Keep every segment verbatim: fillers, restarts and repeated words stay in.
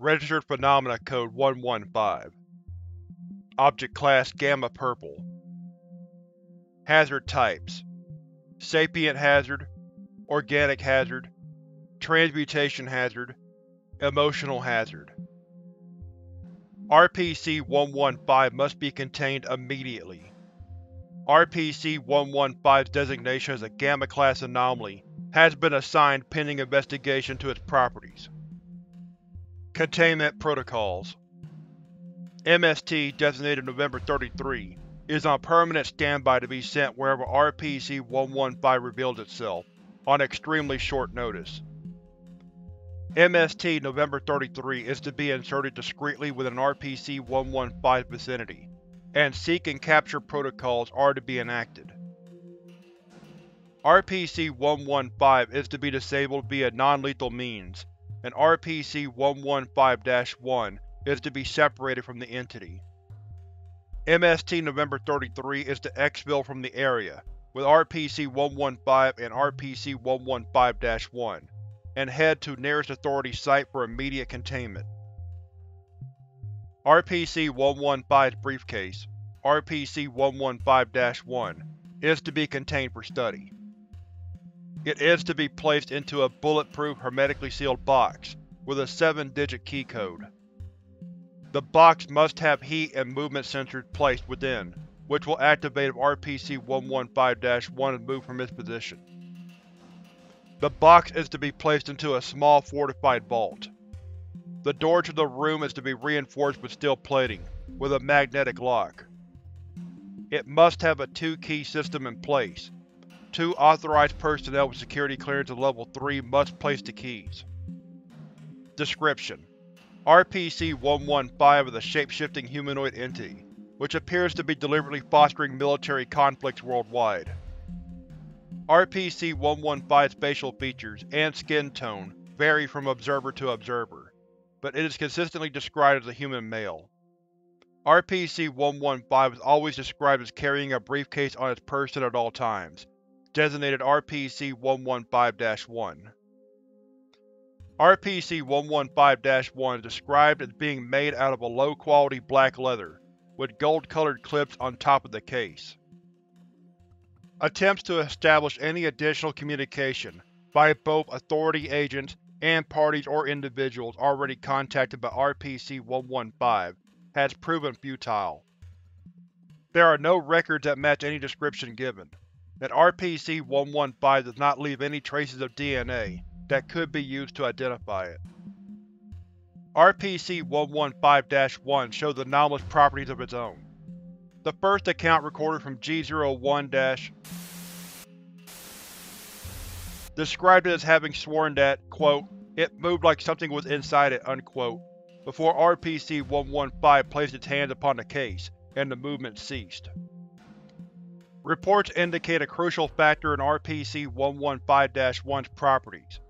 Registered Phenomena Code one one five. Object Class Gamma Purple. Hazard Types: Sapient Hazard, Organic Hazard, Transmutation Hazard, Emotional Hazard. R P C one one five must be contained immediately. R P C one one five's designation as a Gamma-class anomaly has been assigned pending investigation to its properties. Containment Protocols: M S T designated November thirty-three is on permanent standby to be sent wherever R P C one one five reveals itself, on extremely short notice. M S T November thirty-three is to be inserted discreetly within R P C one one five's vicinity, and seek and capture protocols are to be enacted. R P C one one five is to be disabled via non-lethal means, and R P C one one five dash one is to be separated from the entity. M S T November thirty-three is to exfil from the area with R P C one one five and R P C one one five dash one, and head to nearest authority site for immediate containment. R P C one one five's briefcase, R P C one one five dash one, is to be contained for study. It is to be placed into a bulletproof hermetically sealed box with a seven digit key code. The box must have heat and movement sensors placed within, which will activate if R P C one one five dash one is moved from its position. The box is to be placed into a small fortified vault. The door to the room is to be reinforced with steel plating, with a magnetic lock. It must have a two key system in place. Two authorized personnel with security clearance of level three must place the keys. Description: R P C one one five is a shape-shifting humanoid entity, which appears to be deliberately fostering military conflicts worldwide. R P C one one five's facial features and skin tone vary from observer to observer, but it is consistently described as a human male. R P C one one five is always described as carrying a briefcase on its person at all times, designated R P C one one five dash one. R P C one one five dash one is described as being made out of a low-quality black leather, with gold-colored clips on top of the case. Attempts to establish any additional communication by both authority agents and parties or individuals already contacted by R P C one one five has proven futile. There are no records that match any description given, and R P C one one five does not leave any traces of D N A that could be used to identify it. R P C one one five dash one shows anomalous properties of its own. The first account recorded from G zero one described it as having sworn that, quote, "it moved like something was inside it," unquote, before R P C one one five placed its hands upon the case, and the movement ceased. Reports indicate a crucial factor in R P C one one five dash one's properties.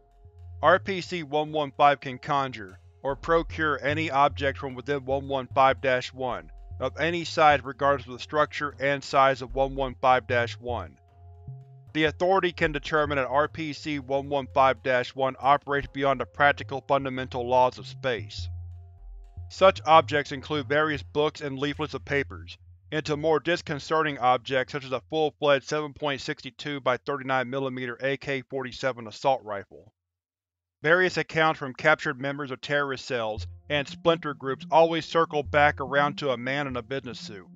R P C one one five can conjure, or procure any object from within one one five dash one, of any size regardless of the structure and size of one one five dash one. The Authority can determine that R P C one one five dash one operates beyond the practical fundamental laws of space. Such objects include various books and leaflets of papers, into more disconcerting objects such as a full-fledged seven point six two by thirty-nine millimeter A K forty-seven assault rifle. Various accounts from captured members of terrorist cells and splinter groups always circle back around to a man in a business suit,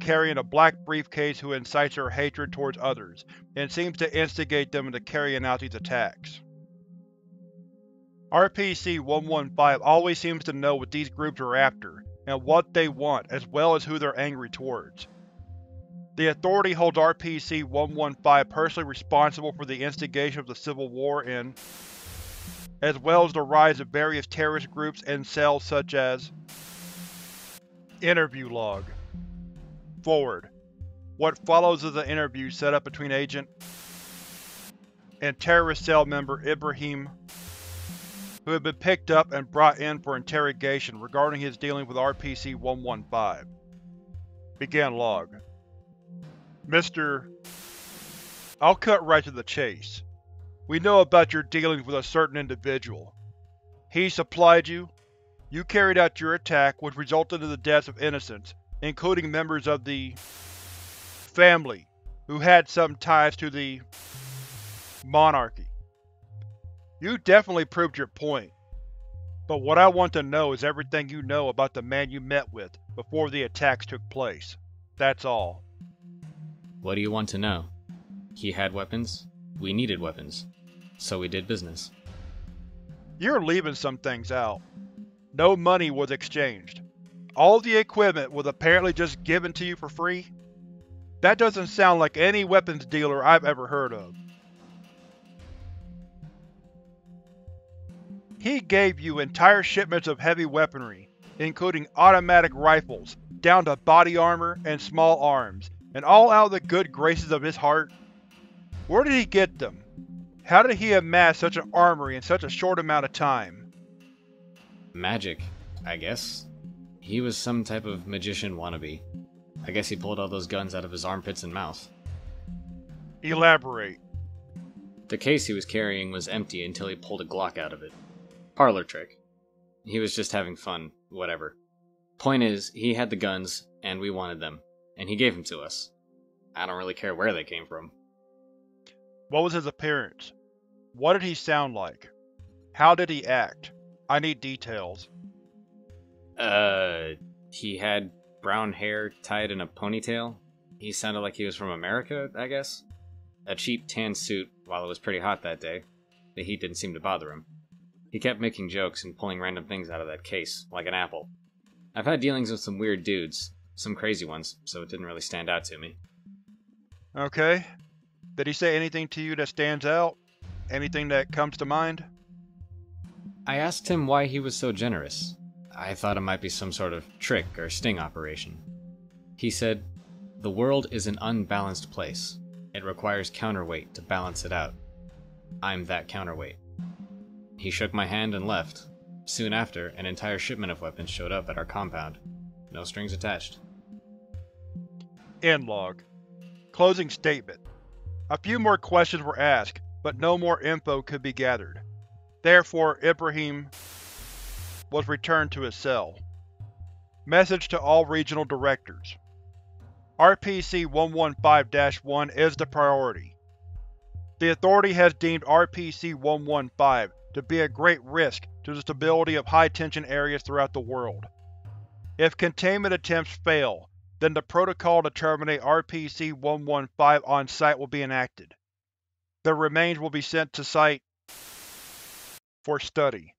carrying a black briefcase who incites her hatred towards others, and seems to instigate them into carrying out these attacks. R P C one one five always seems to know what these groups are after, and what they want, as well as who they're angry towards. The Authority holds R P C one one five personally responsible for the instigation of the Civil War in, as well as the rise of various terrorist groups and cells such as Interview Log. Forward. What follows is an interview set up between Agent and terrorist cell member Ibrahim, who had been picked up and brought in for interrogation regarding his dealings with R P C one one five. Began log. Mister I'll cut right to the chase. We know about your dealings with a certain individual. He supplied you, You carried out your attack, which resulted in the deaths of innocents, including members of the family, who had some ties to the monarchy. You definitely proved your point, but what I want to know is everything you know about the man you met with before the attacks took place. That's all. What do you want to know? He had weapons. We needed weapons. So we did business. You're leaving some things out. No money was exchanged. All the equipment was apparently just given to you for free? That doesn't sound like any weapons dealer I've ever heard of. He gave you entire shipments of heavy weaponry, including automatic rifles, down to body armor and small arms, and all out of the good graces of his heart. Where did he get them? How did he amass such an armory in such a short amount of time? Magic, I guess. He was some type of magician wannabe. I guess he pulled all those guns out of his armpits and mouth. Elaborate. The case he was carrying was empty until he pulled a Glock out of it. Parlor trick. He was just having fun, whatever. Point is, he had the guns, and we wanted them, and he gave them to us. I don't really care where they came from. What was his appearance? What did he sound like? How did he act? I need details. Uh, he had brown hair tied in a ponytail. He sounded like he was from America, I guess. A cheap tan suit, while it was pretty hot that day. The heat didn't seem to bother him. He kept making jokes and pulling random things out of that case, like an apple. I've had dealings with some weird dudes, some crazy ones, so it didn't really stand out to me. Okay. Did he say anything to you that stands out? Anything that comes to mind? I asked him why he was so generous. I thought it might be some sort of trick or sting operation. He said, "The world is an unbalanced place. It requires counterweight to balance it out. I'm that counterweight." He shook my hand and left. Soon after, an entire shipment of weapons showed up at our compound. No strings attached. End log. Closing statement. A few more questions were asked, but no more info could be gathered. Therefore, Ibrahim was returned to his cell. Message to all regional directors. R P C one fifteen dash one is the priority. The Authority has deemed R P C one fifteen to be a great risk to the stability of high-tension areas throughout the world. If containment attempts fail, then the protocol to terminate R P C one fifteen on site will be enacted. The remains will be sent to site for study.